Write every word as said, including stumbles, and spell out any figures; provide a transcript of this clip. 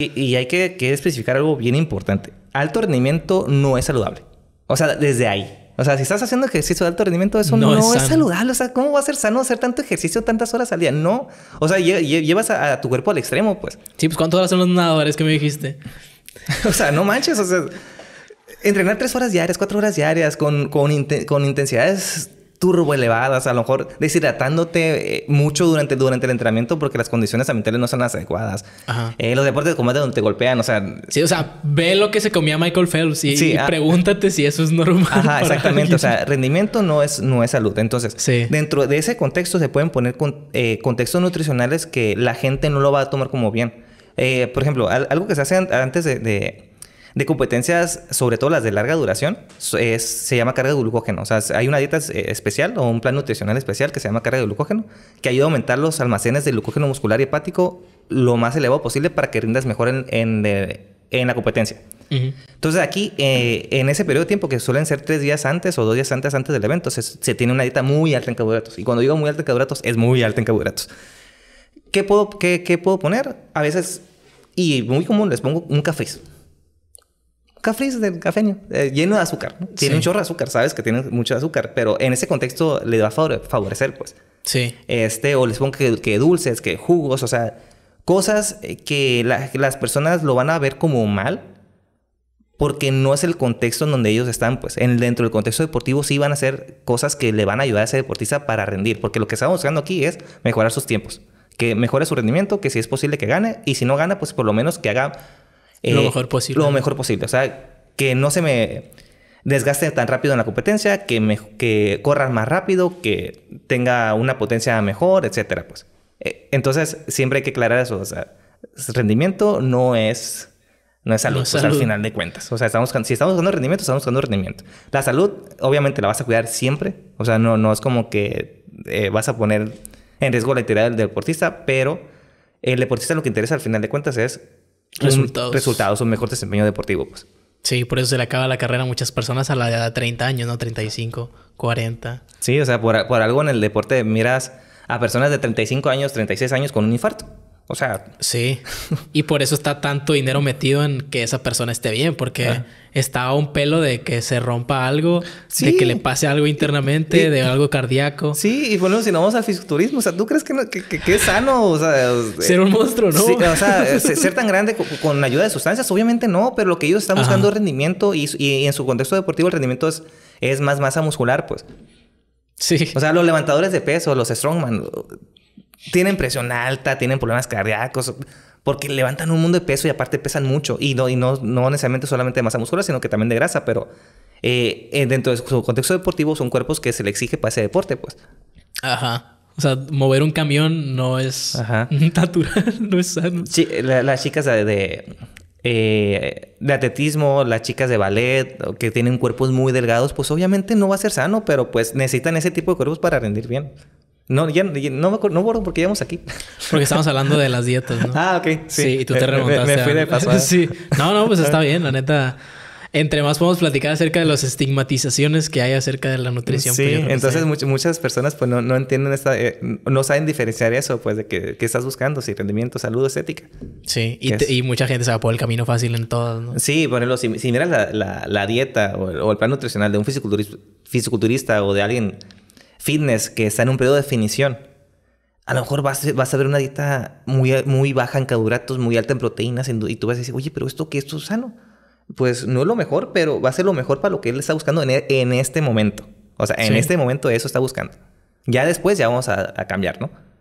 Y, y hay que, que especificar algo bien importante. Alto rendimiento no es saludable. O sea, desde ahí. O sea, si estás haciendo ejercicio de alto rendimiento, eso no, no es, es saludable. O sea, ¿cómo va a ser sano hacer tanto ejercicio tantas horas al día? No. O sea, lle lle llevas a, a tu cuerpo al extremo, pues. Sí, pues ¿cuántas horas son los nadadores que me dijiste? O sea, no manches. O sea, entrenar tres horas diarias, cuatro horas diarias, con, con, inten con intensidades turbo elevadas, a lo mejor deshidratándote eh, mucho durante, durante el entrenamiento porque las condiciones ambientales no son las adecuadas. Ajá. Eh, los deportes de combate donde te golpean, o sea... Sí, o sea, ve lo que se comía Michael Phelps y, sí, y ah, pregúntate si eso es normal. Ajá, exactamente. Alguien. O sea, rendimiento no es, no es salud. Entonces, sí, dentro de ese contexto se pueden poner con, eh, contextos nutricionales que la gente no lo va a tomar como bien. Eh, por ejemplo, al, algo que se hace antes de... de De competencias, sobre todo las de larga duración, es, se llama carga de glucógeno. O sea, hay una dieta especial o un plan nutricional especial que se llama carga de glucógeno, que ayuda a aumentar los almacenes de glucógeno muscular y hepático lo más elevado posible para que rindas mejor en, en, en la competencia. Uh-huh. Entonces, aquí, eh, en ese periodo de tiempo que suelen ser tres días antes o dos días antes antes del evento, se, se tiene una dieta muy alta en carbohidratos. Y cuando digo muy alta en carbohidratos, es muy alta en carbohidratos. ¿Qué puedo, qué, qué puedo poner? A veces, y muy común, les pongo un café. Café del cafeño, eh, lleno de azúcar, ¿no? Tiene, sí, un chorro de azúcar, sabes que tiene mucho azúcar, pero en ese contexto le va a favorecer, pues. Sí. Este, o les pongo que, que dulces, que jugos, o sea, cosas que la, las personas lo van a ver como mal porque no es el contexto en donde ellos están, pues. En, dentro del contexto deportivo sí van a hacer cosas que le van a ayudar a ese deportista para rendir, porque lo que estamos buscando aquí es mejorar sus tiempos, que mejore su rendimiento, que si es posible que gane, y si no gana, pues por lo menos que haga... Eh, lo mejor posible. Lo mejor posible. O sea, que no se me desgaste tan rápido en la competencia, que, me, que corra más rápido, que tenga una potencia mejor, etcétera, pues. Eh, entonces, siempre hay que aclarar eso. O sea, rendimiento no es, no es salud, no es salud. O sea, al final de cuentas. O sea, estamos, si estamos buscando rendimiento, estamos buscando rendimiento. La salud, obviamente, la vas a cuidar siempre. O sea, no, no es como que eh, vas a poner en riesgo la integridad del deportista, pero el deportista lo que interesa al final de cuentas es... Resultados. Un, resultados, un mejor desempeño deportivo, pues. Sí, por eso se le acaba la carrera a muchas personas a la edad de treinta años, ¿no? treinta y cinco, cuarenta. Sí, o sea, por, por algo en el deporte miras a personas de treinta y cinco años, treinta y seis años con un infarto. O sea... Sí. Y por eso está tanto dinero metido en que esa persona esté bien. Porque ah. está a un pelo de que se rompa algo. Sí. De que le pase algo internamente. Y, y, de algo cardíaco. Sí. Y bueno, si nos vamos al fisiculturismo. O sea, ¿tú crees que, no, que, que, que es sano? O sea... Ser un monstruo, ¿no? Sí, o sea, ser tan grande con, con ayuda de sustancias. Obviamente no. Pero lo que ellos están buscando, ajá, es rendimiento. Y, y en su contexto deportivo el rendimiento es, es más masa muscular, pues. Sí. O sea, los levantadores de peso, los strongman... Tienen presión alta, tienen problemas cardíacos, porque levantan un mundo de peso y aparte pesan mucho. Y no, y no, no necesariamente solamente de masa muscular, sino que también de grasa. Pero eh, dentro de su contexto deportivo son cuerpos que se le exige para ese deporte, pues. Ajá. O sea, mover un camión no es, ajá, natural, no es sano. Sí, la, las chicas de, de, eh, de atletismo, las chicas de ballet, que tienen cuerpos muy delgados, pues obviamente no va a ser sano, pero pues necesitan ese tipo de cuerpos para rendir bien. No, ya, ya no me acuerdo, no borro porque llegamos aquí. Porque estamos hablando de las dietas, ¿no? Ah, ok. Sí, sí, y tú te remontaste. Me, me fui de pasada. Sí. No, no, pues está bien, la neta. Entre más podemos platicar acerca de las estigmatizaciones que hay acerca de la nutrición. Sí, entonces much muchas personas pues no, no entienden esta... Eh, no saben diferenciar eso, pues, de que, que estás buscando. Si rendimiento, salud, estética. Sí, y, te, y mucha gente se va por el camino fácil en todas, ¿no? Sí, ponelo. Si, si miras la, la, la dieta o el, o el plan nutricional de un fisiculturista, fisiculturista o de alguien... fitness que está en un periodo de definición, a lo mejor vas, vas a ver una dieta muy, muy baja en carbohidratos, muy alta en proteínas, en, y tú vas a decir, oye, pero esto que esto es sano. Pues no es lo mejor, pero va a ser lo mejor para lo que él está buscando en, en este momento. O sea, en, sí, este momento eso está buscando. Ya después ya vamos a, a cambiar, ¿no?